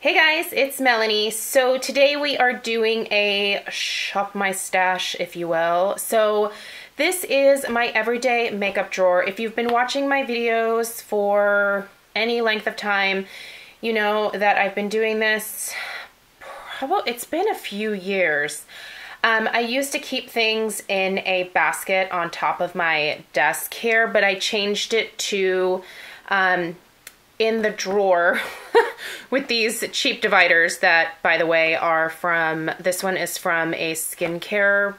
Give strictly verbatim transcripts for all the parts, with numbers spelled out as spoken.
Hey guys, it's Melanie. So today we are doing a shop my stash, if you will. So this is my everyday makeup drawer. If you've been watching my videos for any length of time, you know that I've been doing this, probably, it's been a few years. Um, I used to keep things in a basket on top of my desk here, but I changed it to um, in the drawer with these cheap dividers that, by the way, are from, this one is from a skincare,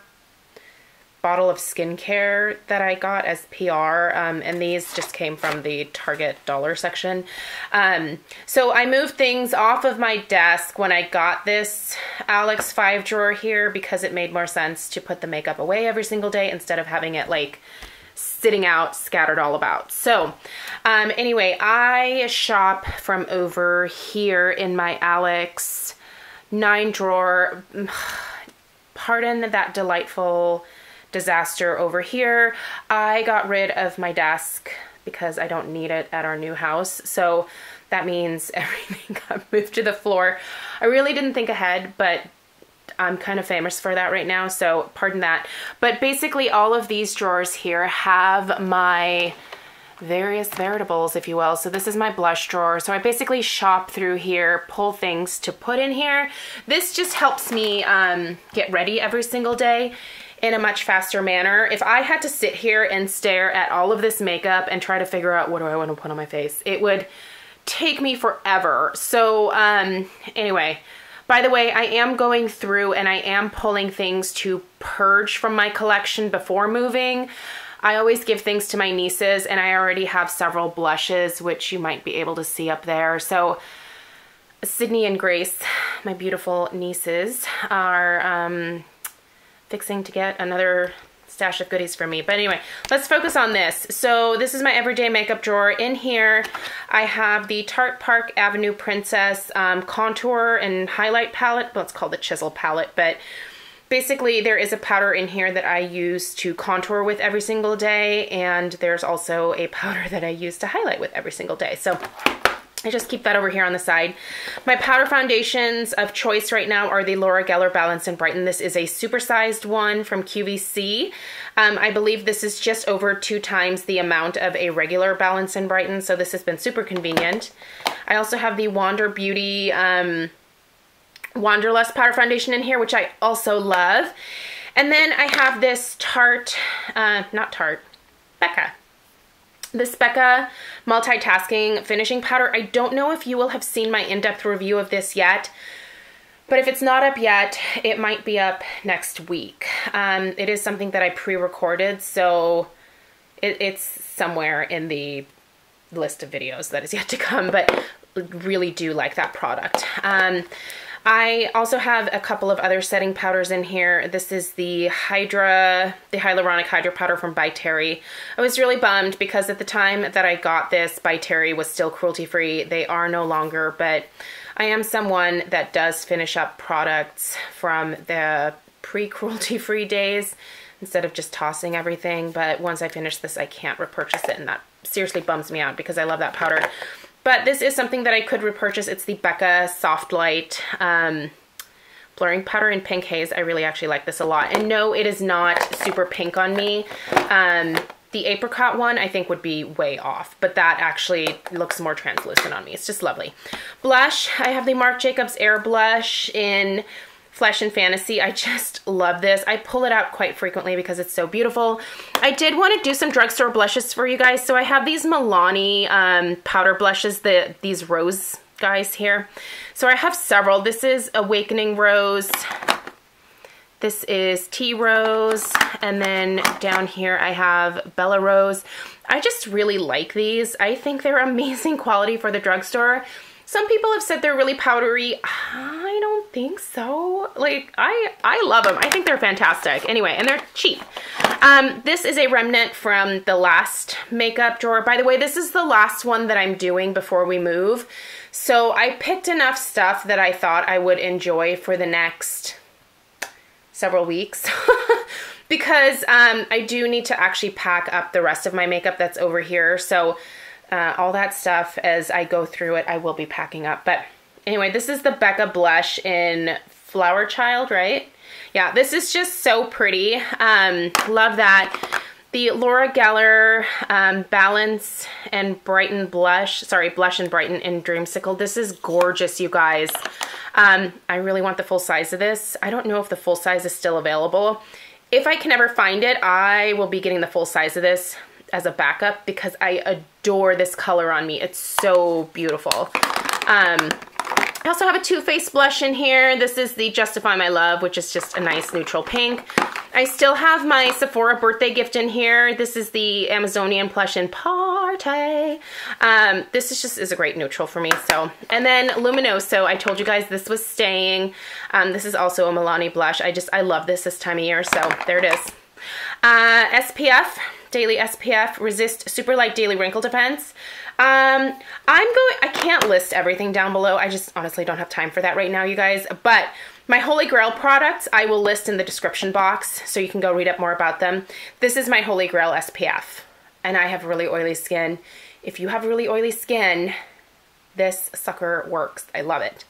bottle of skincare that I got as P R, um, and these just came from the Target dollar section. Um, so I moved things off of my desk when I got this Alex five drawer here because it made more sense to put the makeup away every single day instead of having it like sitting out scattered all about. So um, anyway, I shop from over here in my Alex nine drawer. Pardon that delightful disaster over here. I got rid of my desk because I don't need it at our new house. So that means everything got moved to the floor. I really didn't think ahead, but I'm kind of famous for that right now, so pardon that. But basically all of these drawers here have my various veritables, if you will. So this is my blush drawer. So I basically shop through here, pull things to put in here. This just helps me um, get ready every single day in a much faster manner. If I had to sit here and stare at all of this makeup and try to figure out what do I want to put on my face, it would take me forever. So um, anyway, by the way, I am going through and I am pulling things to purge from my collection before moving. I always give things to my nieces and I already have several blushes, which you might be able to see up there. So Sydney and Grace, my beautiful nieces, are um, fixing to get another stash of goodies for me. But anyway, let's focus on this. So this is my everyday makeup drawer. In here, I have the Tarte Park Avenue Princess um, contour and highlight palette. Well, it's called the Chisel palette, but basically there is a powder in here that I use to contour with every single day, and there's also a powder that I use to highlight with every single day. So I just keep that over here on the side. My powder foundations of choice right now are the Laura Geller Balance and Brighten. This is a supersized one from Q V C. Um, I believe this is just over two times the amount of a regular Balance and Brighten, so this has been super convenient. I also have the Wander Beauty um, Wanderlust powder foundation in here, which I also love. And then I have this Tarte, uh, not Tarte, Becca. The Specca multitasking finishing powder. I don't know if you will have seen my in-depth review of this yet, but if it's not up yet, it might be up next week. Um, it is something that I pre-recorded, so it, it's somewhere in the list of videos that is yet to come, but really do like that product. Um, I also have a couple of other setting powders in here. This is the Hydra, the Hyaluronic Hydra Powder from By Terry. I was really bummed because at the time that I got this, By Terry was still cruelty-free. They are no longer, but I am someone that does finish up products from the pre-cruelty-free days instead of just tossing everything. But once I finish this, I can't repurchase it, and that seriously bums me out because I love that powder. But this is something that I could repurchase. It's the Becca Soft Light um, Blurring Powder in Pink Haze. I really actually like this a lot. And no, it is not super pink on me. Um, the apricot one I think would be way off, but that actually looks more translucent on me. It's just lovely. Blush, I have the Marc Jacobs Air Blush in Flesh and Fantasy. I just love this. I pull it out quite frequently because it's so beautiful. I did want to do some drugstore blushes for you guys. So I have these Milani um, powder blushes, the these rose guys here. So I have several. This is Awakening Rose. This is Tea Rose. And then down here I have Bella Rose. I just really like these. I think they're amazing quality for the drugstore. Some people have said they're really powdery. I don't think so. Like, I, I love them. I think they're fantastic. Anyway, and they're cheap. Um, this is a remnant from the last makeup drawer. By the way, this is the last one that I'm doing before we move. So I picked enough stuff that I thought I would enjoy for the next several weeks. Because um, I do need to actually pack up the rest of my makeup that's over here. So Uh, all that stuff, as I go through it, I will be packing up. But Anyway, this is the Becca blush in Flower Child, right? Yeah, this is just so pretty. Um, love that. The Laura Geller um, Balance and Brighten blush, sorry, Blush and Brighten in Dreamsicle. This is gorgeous, you guys. Um, I really want the full size of this. I don't know if the full size is still available. If I can ever find it, I will be getting the full size of this as a backup because I adore this color on me. It's so beautiful. Um, I also have a Too Faced blush in here. This is the Justify My Love, which is just a nice neutral pink. I still have my Sephora birthday gift in here. This is the Amazonian Plush in Tarte. Um, this is just is a great neutral for me. So, and then Luminoso. I told you guys this was staying. Um, this is also a Milani blush. I just, I love this this time of year. So there it is. Uh, S P F, Daily S P F, Resist Super Light Daily Wrinkle Defense. Um, I'm going, I can't list everything down below. I just honestly don't have time for that right now, you guys. But my Holy Grail products, I will list in the description box so you can go read up more about them. This is my Holy Grail S P F, and I have really oily skin. If you have really oily skin, this sucker works. I love it.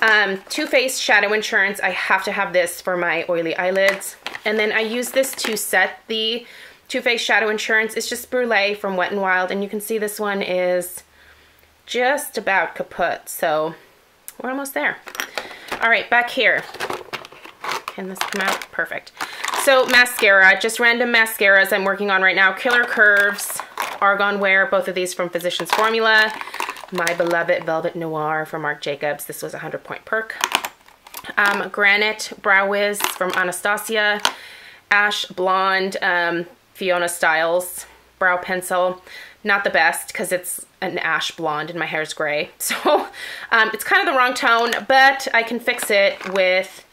Um, Too Faced Shadow Insurance. I have to have this for my oily eyelids. And then I use this to set the Too Faced Shadow Insurance. It's just Brûlée from Wet n Wild, and you can see this one is just about kaput, so we're almost there. All right, back here. Can this come out? Perfect. So mascara, just random mascaras I'm working on right now. Killer Curves, Argan Wear, both of these from Physicians Formula. My beloved Velvet Noir from Marc Jacobs. This was a hundred point perk. Um, Granite Brow Wiz from Anastasia. Ash Blonde, um, Fiona Styles brow pencil. Not the best because it's an ash blonde and my hair is gray. So um, it's kind of the wrong tone, but I can fix it with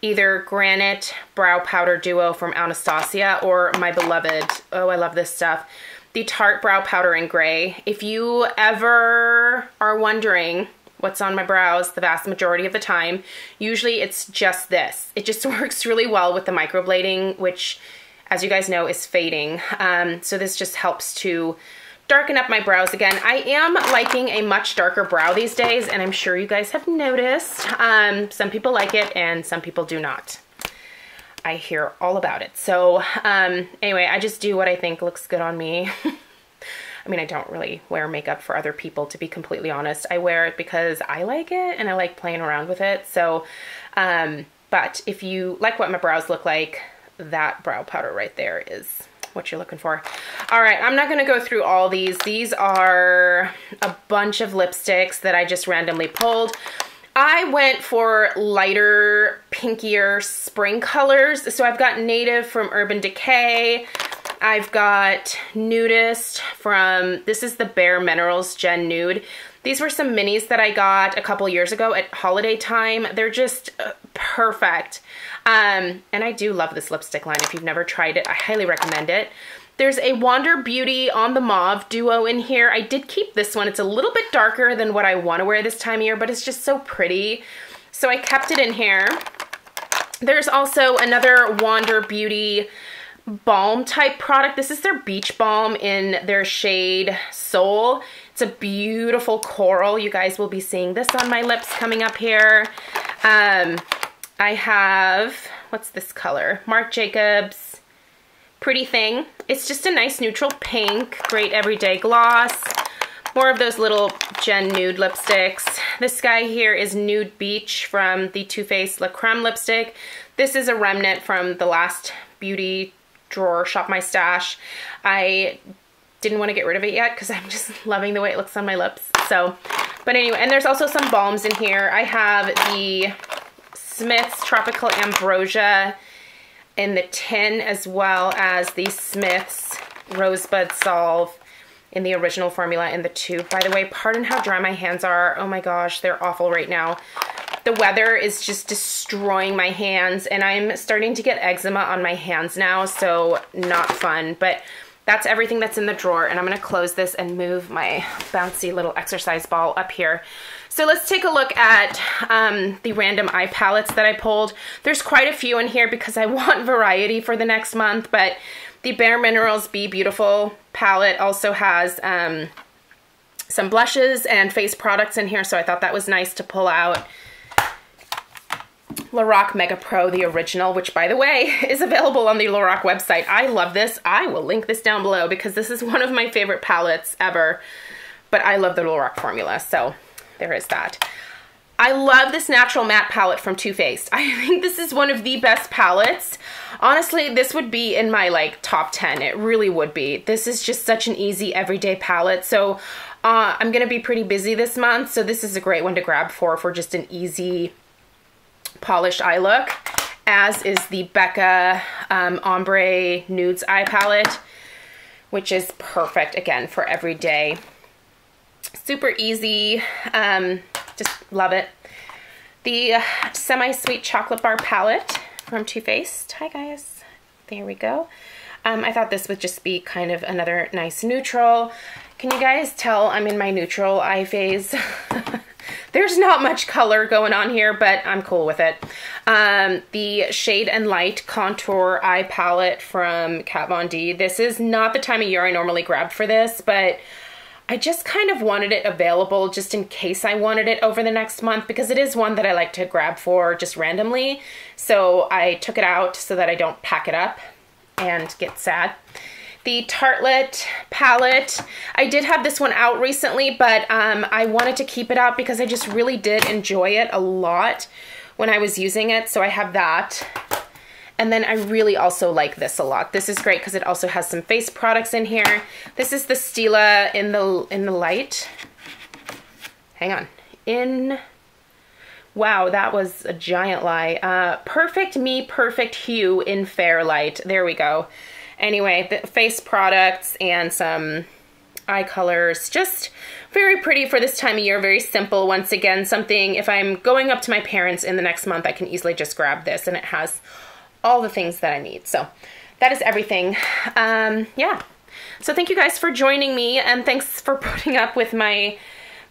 either Granite Brow Powder Duo from Anastasia or my beloved, oh, I love this stuff, the Tarte Brow Powder in Gray. If you ever are wondering what's on my brows the vast majority of the time, usually it's just this. It just works really well with the microblading, which, as you guys know, is fading. Um, so this just helps to darken up my brows again. I am liking a much darker brow these days, and I'm sure you guys have noticed. Um, some people like it and some people do not. I hear all about it. So um, anyway, I just do what I think looks good on me. I mean, I don't really wear makeup for other people, to be completely honest. I wear it because I like it and I like playing around with it. So, um, but if you like what my brows look like, that brow powder right there is what you're looking for. All right, I'm not going to go through all these. These are a bunch of lipsticks that I just randomly pulled. I went for lighter, pinkier spring colors. So I've got Native from Urban Decay. I've got Nudist from, this is the Bare Minerals Gen Nude. These were some minis that I got a couple years ago at holiday time. They're just perfect. Um, and I do love this lipstick line. If you've never tried it, I highly recommend it. There's a Wander Beauty On The Mauve duo in here. I did keep this one. It's a little bit darker than what I want to wear this time of year, but it's just so pretty. So I kept it in here. There's also another Wander Beauty balm type product. This is their beach balm in their shade Soul. It's a beautiful coral. You guys will be seeing this on my lips coming up here. Um, I have, what's this color? Marc Jacobs Pretty Thing. It's just a nice neutral pink, great everyday gloss. More of those little Gen Nude lipsticks. This guy here is Nude Beach from the Too Faced La Creme lipstick. This is a remnant from the last beauty drawer, shop my stash. I didn't want to get rid of it yet because I'm just loving the way it looks on my lips. So, but anyway, and there's also some balms in here. I have the Smiths Tropical Ambrosia in the tin, as well as the Smiths Rosebud Salve in the original formula in the tube. By the way, pardon how dry my hands are. Oh my gosh, they're awful right now. The weather is just destroying my hands, and I'm starting to get eczema on my hands now, so not fun. But that's everything that's in the drawer, and I'm going to close this and move my bouncy little exercise ball up here. So let's take a look at um, the random eye palettes that I pulled. There's quite a few in here because I want variety for the next month, but the Bare Minerals Be Beautiful palette also has um, some blushes and face products in here, so I thought that was nice to pull out. Lorac Mega Pro, the original, which, by the way, is available on the Lorac website. I love this. I will link this down below because this is one of my favorite palettes ever, but I love the Lorac formula, so there is that. I love this Natural Matte palette from Too Faced. I think this is one of the best palettes. Honestly, this would be in my, like, top ten. It really would be. This is just such an easy, everyday palette, so uh, I'm going to be pretty busy this month, so this is a great one to grab for, for just an easy polished eye look, as is the Becca um, Ombre Nudes Eye Palette, which is perfect, again, for everyday. Super easy, um, just love it. The uh, Semi-Sweet Chocolate Bar Palette from Too Faced. Hi, guys. There we go. Um, I thought this would just be kind of another nice neutral. Can you guys tell I'm in my neutral eye phase? There's not much color going on here, but I'm cool with it. Um, the Shade and Light Contour Eye Palette from Kat Von D. This is not the time of year I normally grab for this, but I just kind of wanted it available just in case I wanted it over the next month, because it is one that I like to grab for just randomly. So I took it out so that I don't pack it up and get sad. The Tarte palette, I did have this one out recently, but um, I wanted to keep it out because I just really did enjoy it a lot when I was using it, so I have that. And then I really also like this a lot. This is great because it also has some face products in here. This is the Stila in the, in the light. Hang on. In... Wow, that was a giant lie. Uh, Perfect Me, Perfect Hue in Fair Light. There we go. Anyway, the face products and some eye colors. Just very pretty for this time of year. Very simple. Once again, something, if I'm going up to my parents in the next month, I can easily just grab this. And it has all the things that I need. So that is everything. Um, yeah. So thank you guys for joining me. And thanks for putting up with my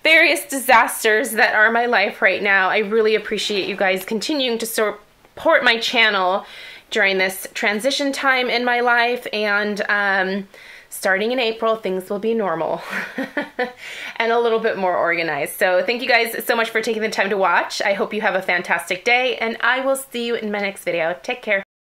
various disasters that are my life right now. I really appreciate you guys continuing to support my channel during this transition time in my life, and um, starting in April, things will be normal and a little bit more organized. So thank you guys so much for taking the time to watch. I hope you have a fantastic day, and I will see you in my next video. Take care.